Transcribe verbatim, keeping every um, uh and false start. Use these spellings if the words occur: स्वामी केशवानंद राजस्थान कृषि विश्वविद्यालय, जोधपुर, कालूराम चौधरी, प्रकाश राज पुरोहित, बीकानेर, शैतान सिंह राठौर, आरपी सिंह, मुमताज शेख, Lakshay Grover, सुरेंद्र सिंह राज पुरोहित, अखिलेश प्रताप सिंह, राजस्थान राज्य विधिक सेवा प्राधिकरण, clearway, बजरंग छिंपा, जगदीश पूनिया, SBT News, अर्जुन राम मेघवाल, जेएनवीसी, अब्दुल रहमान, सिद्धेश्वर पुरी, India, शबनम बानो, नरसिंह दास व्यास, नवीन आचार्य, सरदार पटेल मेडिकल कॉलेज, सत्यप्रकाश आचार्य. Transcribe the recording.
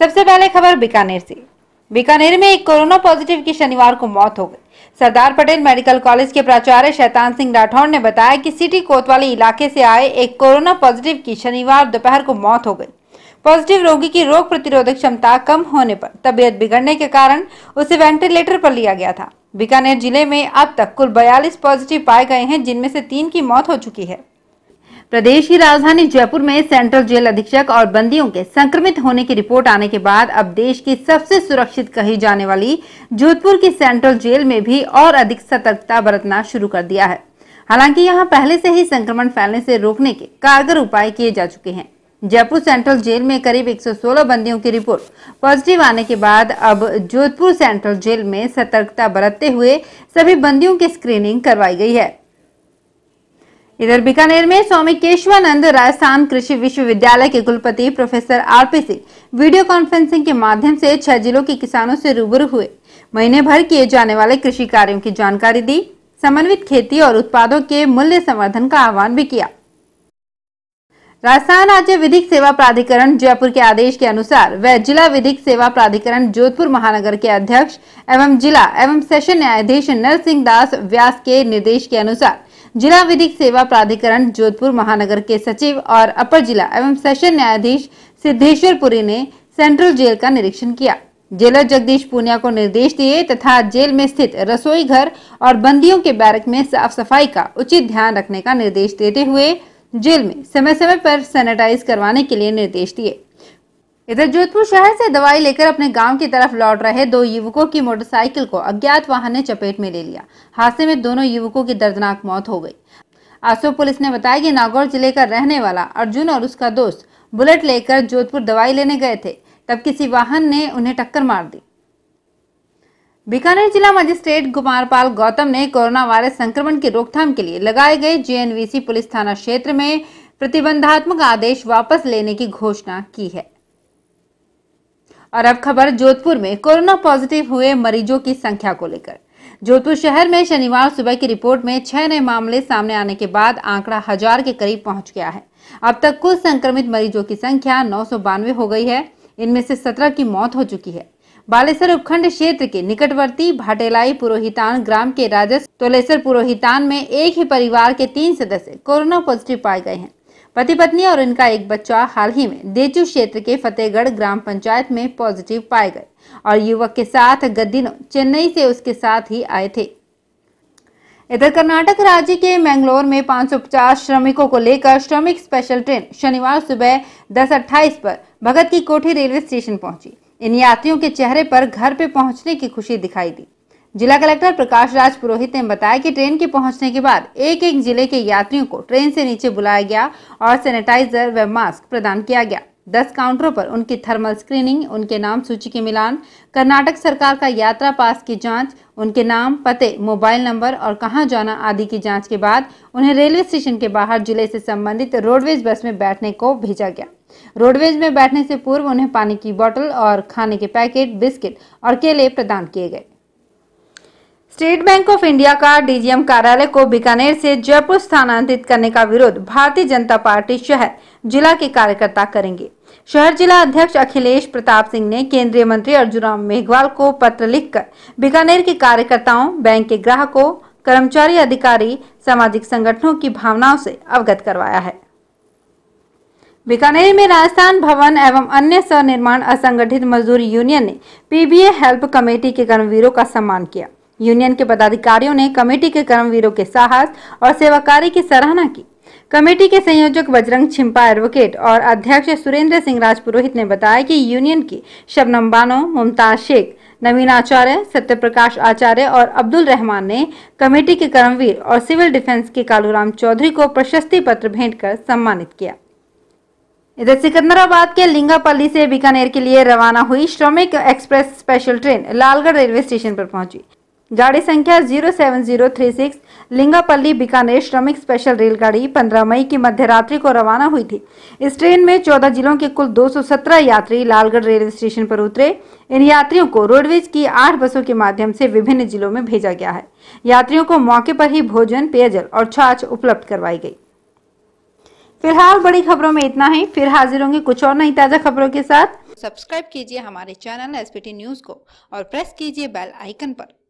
सबसे पहले खबर बीकानेर से। बीकानेर में एक कोरोना पॉजिटिव की शनिवार को मौत हो गई। सरदार पटेल मेडिकल कॉलेज के प्राचार्य शैतान सिंह राठौर ने बताया कि सिटी कोतवाली इलाके से आए एक कोरोना पॉजिटिव की शनिवार दोपहर को मौत हो गई। पॉजिटिव रोगी की रोग प्रतिरोधक क्षमता कम होने पर तबीयत बिगड़ने के कारण उसे वेंटिलेटर पर लिया गया था। बीकानेर जिले में अब तक कुल बयालीस पॉजिटिव पाए गए हैं, जिनमें से तीन की मौत हो चुकी है। प्रदेश की राजधानी जयपुर में सेंट्रल जेल अधीक्षक और बंदियों के संक्रमित होने की रिपोर्ट आने के बाद अब देश की सबसे सुरक्षित कही जाने वाली जोधपुर की सेंट्रल जेल में भी और अधिक सतर्कता बरतना शुरू कर दिया है। हालांकि यहां पहले से ही संक्रमण फैलने से रोकने के कारगर उपाय किए जा चुके हैं। जयपुर सेंट्रल जेल में करीब एक सौ सोलह बंदियों की रिपोर्ट पॉजिटिव आने के बाद अब जोधपुर सेंट्रल जेल में सतर्कता बरतते हुए सभी बंदियों की स्क्रीनिंग करवाई गई है। इधर बीकानेर में स्वामी केशवानंद राजस्थान कृषि विश्वविद्यालय के कुलपति professor आरपी सिंह video conferencing के माध्यम से छह जिलों के किसानों से रूबरू हुए। महीने भर किए जाने वाले कृषि कार्यों की जानकारी दी, समन्वित खेती और उत्पादों के मूल्य संवर्धन का आह्वान भी किया। राजस्थान राज्य विधिक सेवा प्राधिकरण जयपुर के आदेश के अनुसार व जिला विधिक सेवा प्राधिकरण जोधपुर महानगर के अध्यक्ष एवं जिला एवं सेशन न्यायाधीश नरसिंह दास व्यास के निर्देश के अनुसार जिला विधिक सेवा प्राधिकरण जोधपुर महानगर के सचिव और अपर जिला एवं सेशन न्यायाधीश सिद्धेश्वर पुरी ने सेंट्रल जेल का निरीक्षण किया। जेलर जगदीश पूनिया को निर्देश दिए तथा जेल में स्थित रसोई घर और बंदियों के बैरक में साफ सफाई का उचित ध्यान रखने का निर्देश देते हुए जेल में समय समय पर सैनिटाइज करवाने के लिए निर्देश दिए। इधर जोधपुर शहर से दवाई लेकर अपने गांव की तरफ लौट रहे दो युवकों की मोटरसाइकिल को अज्ञात वाहन ने चपेट में ले लिया। हादसे में दोनों युवकों की दर्दनाक मौत हो गई। आसो पुलिस ने बताया कि नागौर जिले का रहने वाला अर्जुन और उसका दोस्त बुलेट लेकर जोधपुर दवाई लेने गए थे, तब किसी वाहन ने उन्हें टक्कर मार दी। बीकानेर जिला मजिस्ट्रेट कुमार पाल गौतम ने कोरोना वायरस संक्रमण की रोकथाम के लिए लगाए गए जेएनवीसी पुलिस थाना क्षेत्र में प्रतिबंधात्मक आदेश वापस लेने की घोषणा की है। और अब खबर जोधपुर में कोरोना पॉजिटिव हुए मरीजों की संख्या को लेकर। जोधपुर शहर में शनिवार सुबह की रिपोर्ट में छह नए मामले सामने आने के बाद आंकड़ा हजार के करीब पहुंच गया है। अब तक कुल संक्रमित मरीजों की संख्या नौ सौ बानवे हो गई है। इनमें से सत्रह की मौत हो चुकी है। बालेसर उपखंड क्षेत्र के निकटवर्ती भाटेलाई पुरोहितान ग्राम के राजस्व तोलेसर पुरोहितान में एक ही परिवार के तीन सदस्य कोरोना पॉजिटिव पाए गए हैं। पति पत्नी और इनका एक बच्चा हाल ही में देचू क्षेत्र के फतेहगढ़ ग्राम पंचायत में पॉजिटिव पाए गए और युवक के साथ गत दिनों चेन्नई से उसके साथ ही आए थे। इधर कर्नाटक राज्य के मैंगलोर में पाँच सौ पचास श्रमिकों को लेकर श्रमिक स्पेशल ट्रेन शनिवार सुबह दस अट्ठाईस पर भगत की कोठी रेलवे स्टेशन पहुंची। इन यात्रियों के चेहरे पर घर पे पहुंचने की खुशी दिखाई दी। जिला कलेक्टर प्रकाश राज पुरोहित ने बताया कि ट्रेन के पहुंचने के बाद एक एक जिले के यात्रियों को ट्रेन से नीचे बुलाया गया और सैनिटाइजर व मास्क प्रदान किया गया। दस काउंटरों पर उनकी थर्मल स्क्रीनिंग, उनके नाम सूची के मिलान, कर्नाटक सरकार का यात्रा पास की जांच, उनके नाम, पते, मोबाइल नंबर और कहां जाना आदि की जांच के बाद उन्हें रेलवे स्टेशन के बाहर जिले से संबंधित रोडवेज बस में बैठने को भेजा गया। रोडवेज में बैठने से पूर्व उन्हें पानी की बोतल और खाने के पैकेट, बिस्किट और केले प्रदान किए गए। स्टेट बैंक ऑफ इंडिया का डीजीएम कार्यालय को बीकानेर से जयपुर स्थानांतरित करने का विरोध भारतीय जनता पार्टी शहर जिला के कार्यकर्ता करेंगे। शहर जिला अध्यक्ष अखिलेश प्रताप सिंह ने केंद्रीय मंत्री अर्जुन राम मेघवाल को पत्र लिखकर बीकानेर के कार्यकर्ताओं, बैंक के ग्राहकों, कर्मचारी, अधिकारी, सामाजिक संगठनों की भावनाओं से अवगत करवाया है। बीकानेर में राजस्थान भवन एवं अन्य स्वनिर्माण असंगठित मजदूर यूनियन ने पीबीए हेल्प कमेटी के कर्मवीरों का सम्मान किया। यूनियन के पदाधिकारियों ने कमेटी के कर्मवीरों के साहस और सेवाकार्य की सराहना की। कमेटी के संयोजक बजरंग छिंपा एडवोकेट और अध्यक्ष सुरेंद्र सिंह राज पुरोहित ने बताया कि यूनियन की शबनम बानो, मुमताज शेख, नवीन आचार्य, सत्यप्रकाश आचार्य और अब्दुल रहमान ने कमेटी के कर्मवीर और सिविल डिफेंस के कालूराम चौधरी को प्रशस्ति पत्र भेंट कर सम्मानित किया। इधर सिकंदराबाद के लिंगापल्ली से बीकानेर के लिए रवाना हुई श्रमिक express special train Lalgarh railway station पर पहुंची। गाड़ी संख्या zero seven zero three six Lingapalli बीकानेर श्रमिक स्पेशल रेलगाड़ी पंद्रह मई की मध्यरात्रि को रवाना हुई थी। इस ट्रेन में चौदह जिलों के कुल दो सौ सत्रह यात्री लालगढ़ रेलवे स्टेशन पर उतरे। इन यात्रियों को रोडवेज की आठ बसों के माध्यम से विभिन्न जिलों में भेजा गया है। यात्रियों को मौके पर ही भोजन, पेयजल और छाछ उपलब्ध करवाई गई। फिलहाल बड़ी खबरों में इतना ही, फिर हाजिर होंगे कुछ और नई ताजा खबरों के साथ। सब्सक्राइब कीजिए हमारे चैनल एसबीटी न्यूज को और प्रेस कीजिए बेल आइकन पर।